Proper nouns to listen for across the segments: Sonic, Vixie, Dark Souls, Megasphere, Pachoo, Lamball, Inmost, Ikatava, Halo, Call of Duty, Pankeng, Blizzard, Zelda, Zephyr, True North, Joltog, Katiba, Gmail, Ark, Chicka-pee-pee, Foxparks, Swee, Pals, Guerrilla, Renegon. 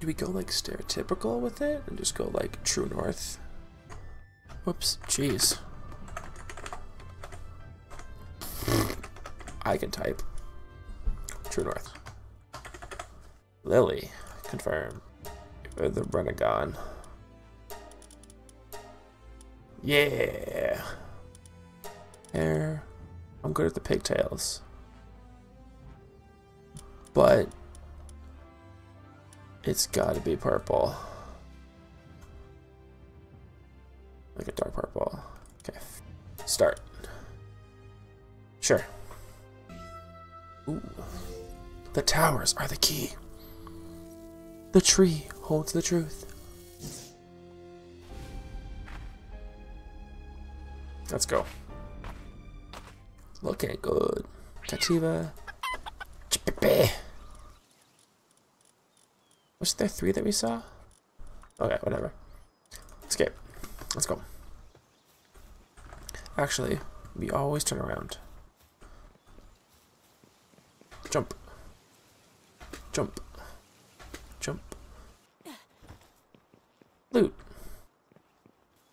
Do we go like stereotypical with it and just go like True North? Whoops, jeez. I can type. True North. Lily, confirm. The Renegon. Yeah. Hair. I'm good at the pigtails. But it's gotta be purple. Like a dark purple. Okay. Start. Sure. Ooh. The towers are the key. The tree holds the truth. Let's go. Looking good. Katiba. Chicka-pee-pee. Was there three that we saw? Okay, whatever. Escape. Let's go. Actually, we always turn around. Jump. Jump. Jump. Loot.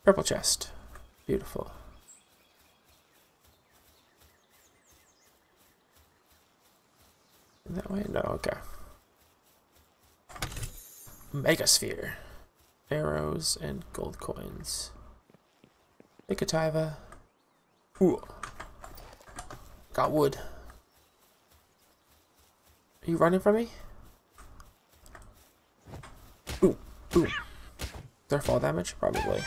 Purple chest. Beautiful. That way? No, okay. Megasphere. Arrows and gold coins. Ikatava. Ooh. Got wood. Are you running from me? Ooh, ooh. Is there fall damage? Probably.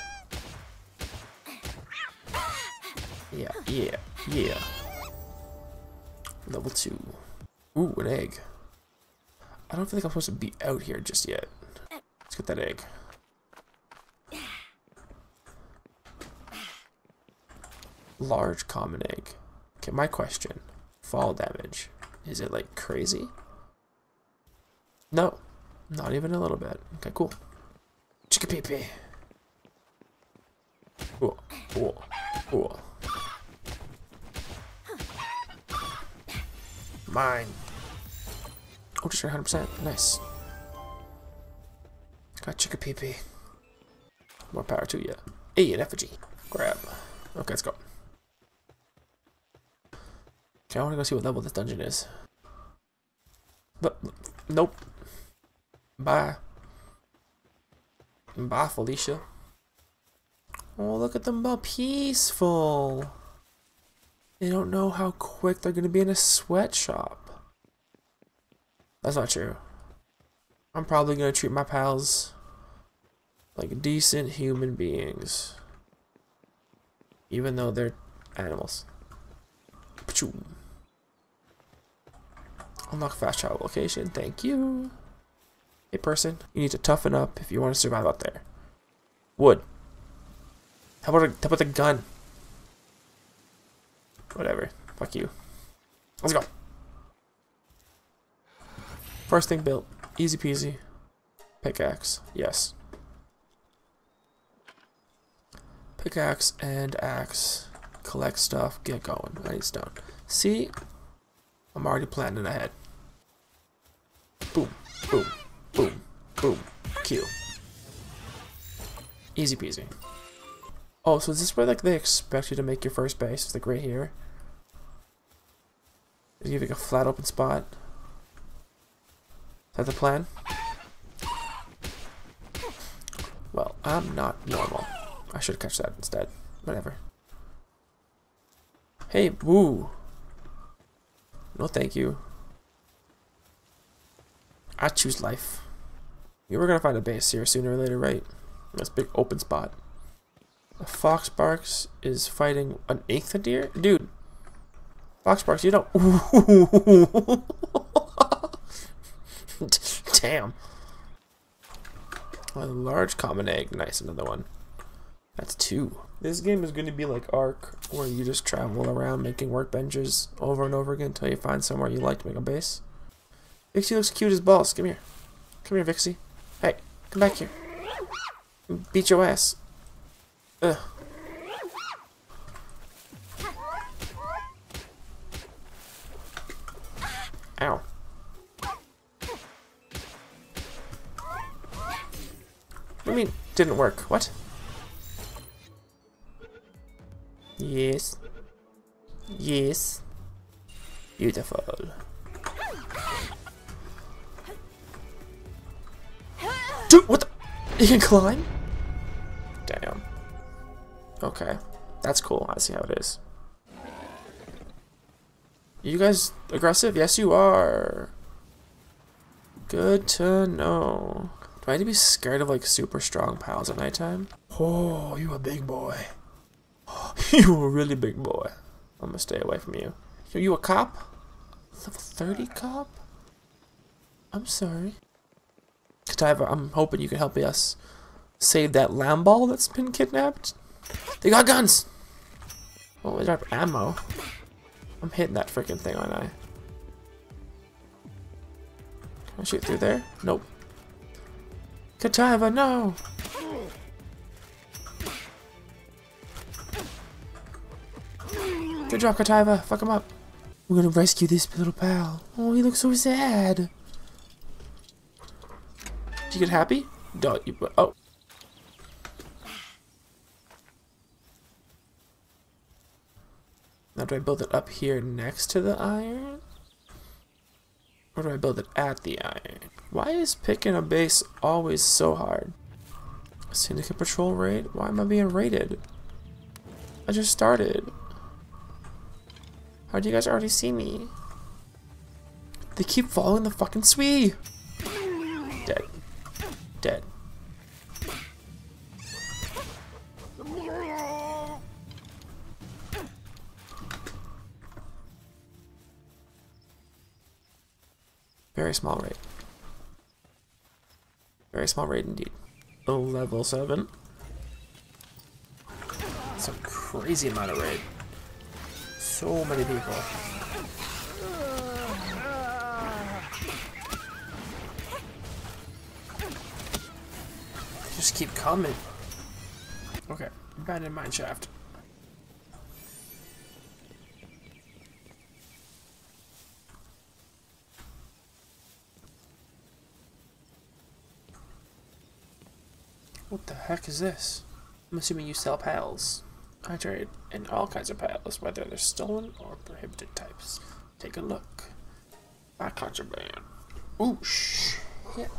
Yeah, yeah, yeah. Level 2. Ooh, an egg. I don't feel like I'm supposed to be out here just yet. Let's get that egg. Large common egg. Okay, my question. Fall damage. Is it like crazy? No. Not even a little bit. Okay, cool. Chicka-pee-pee. Cool. Cool. Cool. Mine. Oh, just 100%. Nice. Got Chicka-pee-pee. More power to you. Hey, an effigy. Grab. Okay, let's go. Okay, I want to go see what level this dungeon is. But, nope. Bye. Bye, Felicia. Oh, look at them all peaceful. They don't know how quick they're going to be in a sweatshop. That's not true. I'm probably going to treat my pals like decent human beings. Even though they're animals. Pachoo. Unlock fast travel location. Thank you. Hey person, you need to toughen up if you want to survive out there. Wood. How about the gun? Whatever. Fuck you. Let's go. First thing built. Easy peasy. Pickaxe. Yes. Pickaxe and axe. Collect stuff. Get going. I need stone. See? I'm already planning ahead. Boom. Boom. Boom. Boom. Q. Easy peasy. Oh, so is this where like they expect you to make your first base? It's like right here. They give you like a flat open spot. Is that the plan? Well, I'm not normal. I should catch that instead. Whatever. Hey, woo! No thank you. I choose life. You were gonna find a base here sooner or later, right? This big open spot. A Foxparks is fighting an Ikatava deer? Dude. Foxparks, you don't. Damn. A large common egg. Nice, another one. That's 2. This game is going to be like Ark, where you just travel around making workbenches over and over again until you find somewhere you like to make a base. Vixie looks cute as balls. Come here. Come here, Vixie. Hey, come back here. Beat your ass. Ugh. Ow. What do you mean, didn't work? What? Yes. Yes. Beautiful. Dude, what the? You can climb? Damn. Okay. That's cool. I see how it is. You guys aggressive? Yes, you are. Good to know. Do I need to be scared of like super strong pals at nighttime? Oh, you a big boy. Oh, you a really big boy. I'm gonna stay away from you. Are you a cop? Level 30 cop? I'm sorry. Katiba, I'm hoping you can help us save that Lamball that's been kidnapped. They got guns! Oh, they dropped ammo. I'm hitting that freaking thing, aren't I? Can I shoot through there? Nope. Katiba, no! Good job, Katiba. Fuck him up. We're gonna rescue this little pal. Oh, he looks so sad. Did you get happy? Don't you? Oh. Now do I build it up here next to the iron? Or do I build it at the iron? Why is picking a base always so hard? Syndicate patrol raid? Why am I being raided? I just started. How do you guys already see me? They keep following the fucking Swee! Dead. Dead. Very small raid. Very small raid indeed. Oh, level 7. That's a crazy amount of raid. So many people. They just keep coming. Okay, abandoned mineshaft. What the heck is this? I'm assuming you sell pals. I trade in all kinds of pals, whether they're stolen or prohibited types. Take a look. My contraband. Ooh, shit.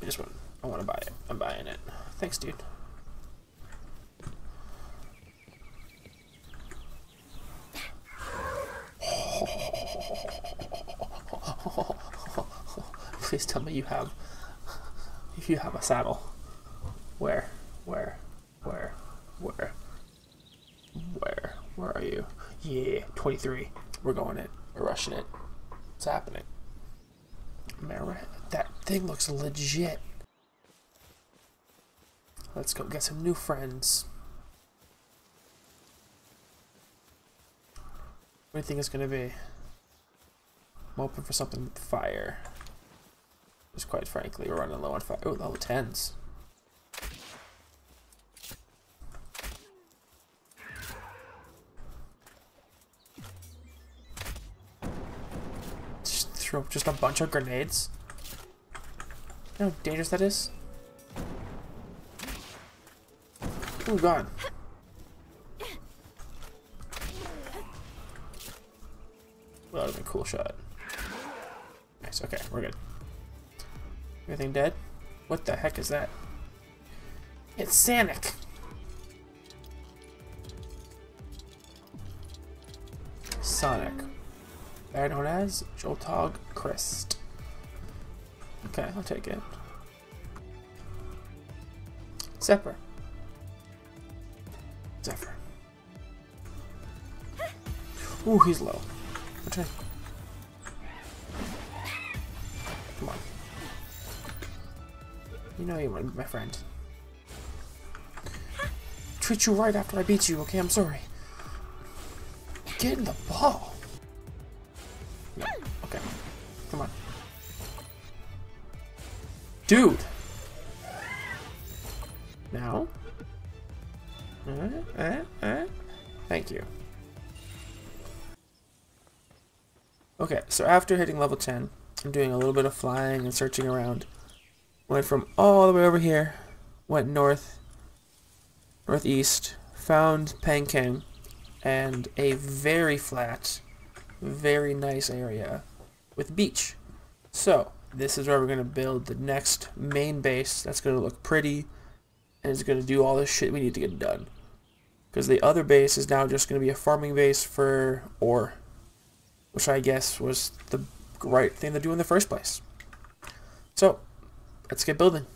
This one. I want to buy it. I'm buying it. Thanks, dude. Please tell me you have... If you have a saddle, where are you? Yeah, 23. We're going it. We're rushing it. It's happening. That thing looks legit. Let's go get some new friends. What do you think it's gonna be? I'm hoping for something with fire. Just quite frankly, we're running low on fire. Oh, level 10s. Just throw just a bunch of grenades. You know how dangerous that is? Oh god. Well, that was a cool shot. Nice, okay, we're good. Everything dead? What the heck is that? It's Sonic! Sonic. Better known as Joltog Crest. Okay, I'll take it. Zephyr. Zephyr. Ooh, he's low. Okay. Come on. You know you want to be my friend. Treat you right after I beat you, okay? I'm sorry. Get in the ball. No, okay. Come on. Dude! Now? Thank you. Okay, so after hitting level 10, I'm doing a little bit of flying and searching around. Went from all the way over here, went north, northeast, found Pankeng, and a very flat, very nice area with beach. So this is where we're going to build the next main base that's going to look pretty and it's going to do all this shit we need to get done. Because the other base is now just going to be a farming base for ore, which I guess was the right thing to do in the first place. So let's get building.